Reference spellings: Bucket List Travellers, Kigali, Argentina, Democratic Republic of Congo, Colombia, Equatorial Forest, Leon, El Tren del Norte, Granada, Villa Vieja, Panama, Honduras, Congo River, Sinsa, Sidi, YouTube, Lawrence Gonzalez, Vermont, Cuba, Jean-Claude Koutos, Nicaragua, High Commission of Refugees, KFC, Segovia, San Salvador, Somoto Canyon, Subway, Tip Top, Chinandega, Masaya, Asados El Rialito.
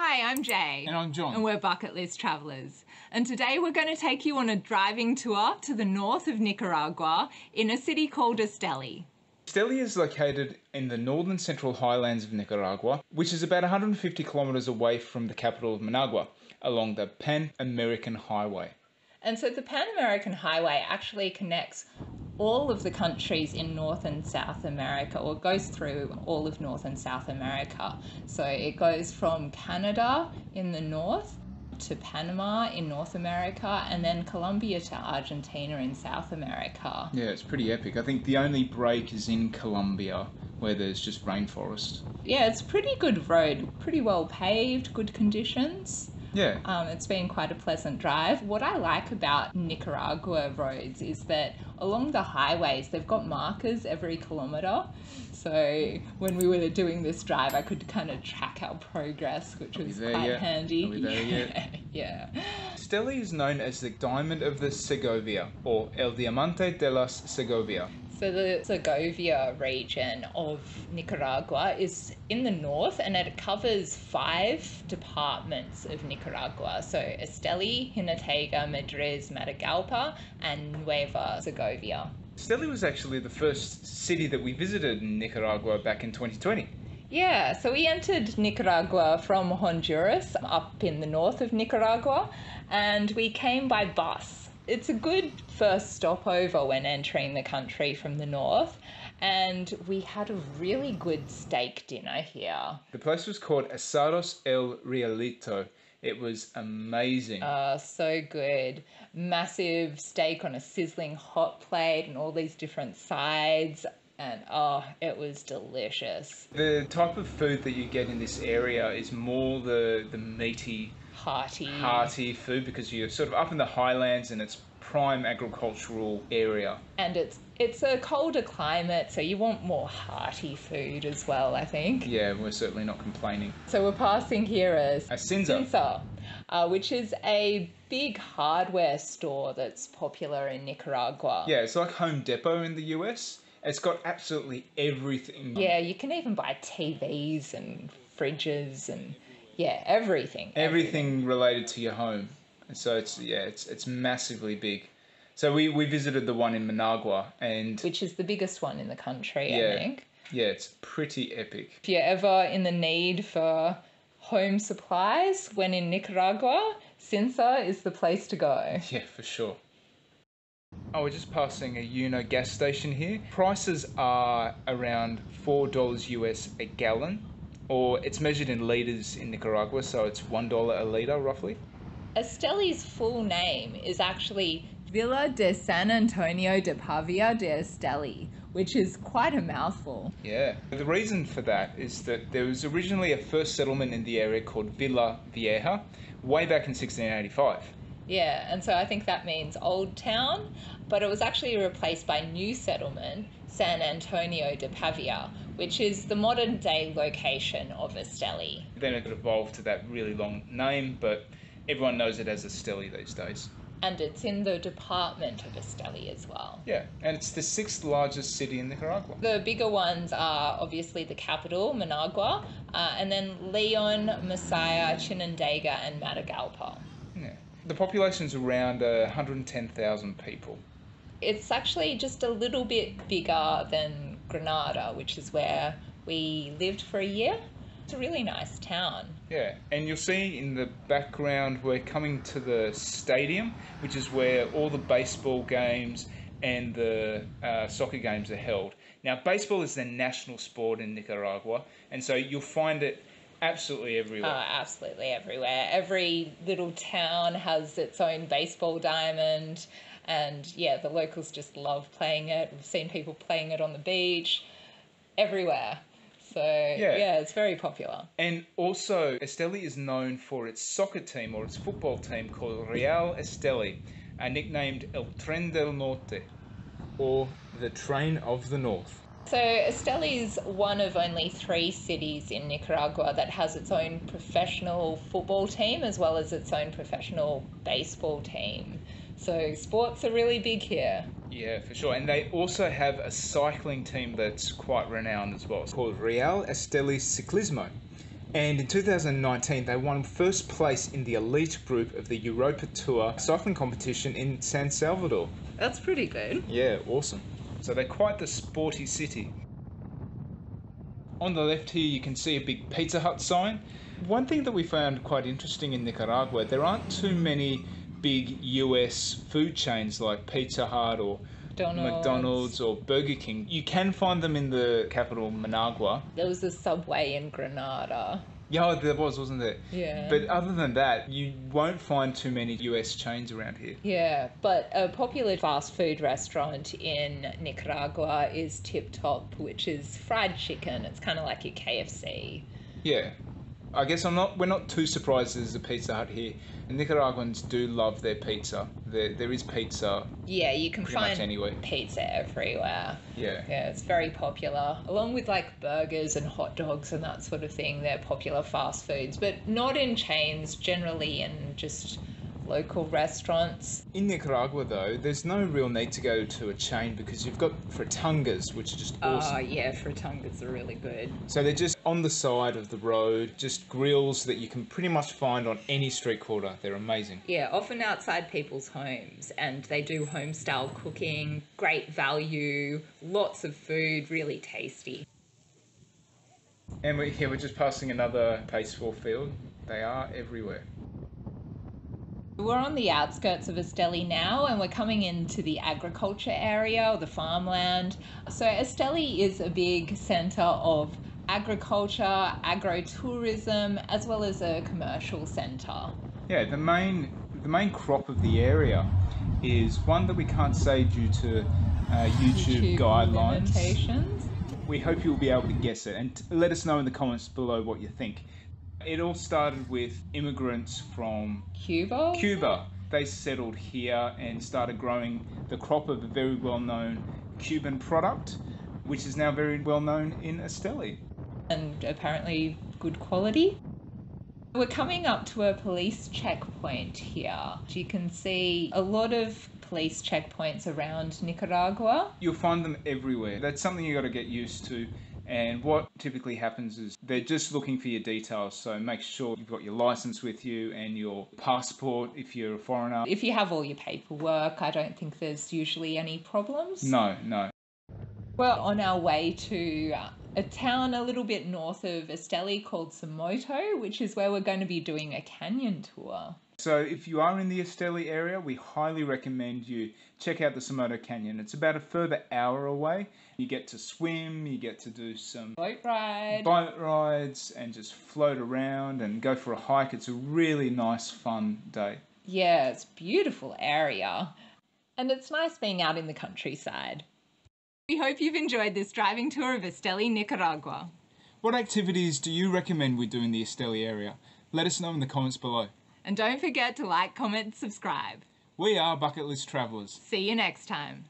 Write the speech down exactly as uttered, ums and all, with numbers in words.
Hi, I'm Jay. And I'm John. And we're Bucket List Travellers. And today we're going to take you on a driving tour to the north of Nicaragua in a city called Esteli. Esteli is located in the northern central highlands of Nicaragua, which is about one hundred fifty kilometres away from the capital of Managua, along the Pan American Highway. And so the Pan American Highway actually connects all of the countries in North and South America, or goes through all of North and South America. So it goes from Canada in the north to Panama in North America, and then Colombia to Argentina in South America. Yeah, it's pretty epic. I think the only break is in Colombia, where there's just rainforest. Yeah, it's pretty good road, pretty well paved, good conditions. Yeah. Um, it's been quite a pleasant drive. What I like about Nicaragua roads is that along the highways, they've got markers every kilometre. So when we were doing this drive, I could kind of track our progress, which was there, quite yeah. handy. Are we there yet? Yeah. Esteli is known as the Diamond of the Segovia, or El Diamante de las Segovia. So the Segovia region of Nicaragua is in the north, and it covers five departments of Nicaragua. So Esteli, Jinotega, Madriz, Matagalpa, and Nueva Segovia. Esteli was actually the first city that we visited in Nicaragua back in twenty twenty. Yeah, so we entered Nicaragua from Honduras, up in the north of Nicaragua, and we came by bus. It's a good first stopover when entering the country from the north, and we had a really good steak dinner here. The place was called Asados El Rialito. It was amazing. Oh, so good. Massive steak on a sizzling hot plate and all these different sides. And oh, it was delicious. The type of food that you get in this area is more the, the meaty, hearty. hearty food, because you're sort of up in the highlands and it's prime agricultural area. And it's it's a colder climate, so you want more hearty food as well, I think. Yeah, we're certainly not complaining. So we're passing here as a Sinsa, Sinsa uh, which is a big hardware store that's popular in Nicaragua. Yeah, it's like Home Depot in the U S. It's got absolutely everything. Yeah, you can even buy T Vs and fridges and yeah, everything. Everything, everything related to your home. And so it's yeah, it's it's massively big. So we, we visited the one in Managua, and which is the biggest one in the country, yeah, I think. Yeah, it's pretty epic. If you're ever in the need for home supplies when in Nicaragua, Sinsa is the place to go. Yeah, for sure. Oh, we're just passing a Uno gas station here. Prices are around four dollars U S a gallon, or it's measured in litres in Nicaragua, so it's one dollar a litre roughly. Esteli's full name is actually Villa de San Antonio de Pavia de Estelí, which is quite a mouthful. Yeah. The reason for that is that there was originally a first settlement in the area called Villa Vieja way back in sixteen eighty-five. Yeah, and so I think that means Old Town, but it was actually replaced by new settlement, San Antonio de Pavia, which is the modern day location of Esteli. Then it evolved to that really long name, but everyone knows it as Esteli these days. And it's in the department of Esteli as well. Yeah, and it's the sixth largest city in Nicaragua. The bigger ones are obviously the capital, Managua, uh, and then Leon, Masaya, Chinandega, and Matagalpa. Yeah. The population's around uh, one hundred ten thousand people. It's actually just a little bit bigger than Granada, which is where we lived for a year. It's a really nice town. Yeah, and you'll see in the background we're coming to the stadium, which is where all the baseball games and the uh, soccer games are held. Now, baseball is the national sport in Nicaragua, and so you'll find it absolutely everywhere. Oh, absolutely everywhere. Every little town has its own baseball diamond, and yeah, the locals just love playing it. We've seen people playing it on the beach, everywhere. So yeah, yeah it's very popular. And also, Esteli is known for its soccer team, or its football team, called Real Esteli, and nicknamed El Tren del Norte, or the Train of the North. So Esteli is one of only three cities in Nicaragua that has its own professional football team as well as its own professional baseball team. So sports are really big here. Yeah, for sure. And they also have a cycling team that's quite renowned as well. It's called Real Esteli Ciclismo. And in two thousand nineteen, they won first place in the elite group of the Europa Tour cycling competition in San Salvador. That's pretty good. Yeah, awesome. So they're quite the sporty city. On the left here, you can see a big Pizza Hut sign. One thing that we found quite interesting in Nicaragua, there aren't too many big U S food chains like Pizza Hut or McDonald's. McDonald's or Burger King. You can find them in the capital, Managua. There was a Subway in Granada. Yeah, there was, wasn't there? Yeah. But other than that, you won't find too many U S chains around here. Yeah, but a popular fast food restaurant in Nicaragua is Tip Top, which is fried chicken. It's kind of like your K F C. Yeah. I guess I'm not, we're not too surprised there's a Pizza Hut here. And Nicaraguans do love their pizza. There, there is pizza. Yeah, you can find pizza everywhere. Yeah. Yeah, it's very popular. Along with like burgers and hot dogs and that sort of thing, they're popular fast foods, but not in chains, generally in just local restaurants. In Nicaragua though, there's no real need to go to a chain because you've got fritangas, which are just awesome. Oh yeah, fritangas are really good. So they're just on the side of the road, just grills that you can pretty much find on any street corner. They're amazing. Yeah, often outside people's homes, and they do home style cooking, great value, lots of food, really tasty. And we're here, we're just passing another pace four field. They are everywhere. We're on the outskirts of Esteli now, and we're coming into the agriculture area, or the farmland. So Esteli is a big centre of agriculture, agrotourism, as well as a commercial centre. Yeah, the main, the main crop of the area is one that we can't say due to uh, YouTube, YouTube guidelines. Limitations. We hope you'll be able to guess it, and let us know in the comments below what you think. It all started with immigrants from Cuba. Cuba. They settled here and started growing the crop of a very well-known Cuban product, which is now very well-known in Esteli. And apparently good quality. We're coming up to a police checkpoint here. You can see a lot of police checkpoints around Nicaragua. You'll find them everywhere. That's something you got to get used to. And what typically happens is they're just looking for your details. So make sure you've got your license with you and your passport if you're a foreigner. If you have all your paperwork, I don't think there's usually any problems. No, no. We're on our way to a town a little bit north of Esteli called Somoto, which is where we're going to be doing a canyon tour. So if you are in the Esteli area, we highly recommend you check out the Somoto Canyon. It's about a further hour away. You get to swim, you get to do some boat ride. boat rides and just float around and go for a hike. It's a really nice, fun day. Yeah, it's a beautiful area. And it's nice being out in the countryside. We hope you've enjoyed this driving tour of Esteli, Nicaragua. What activities do you recommend we do in the Esteli area? Let us know in the comments below. And don't forget to like, comment, subscribe. We are Bucket List Travellers. See you next time.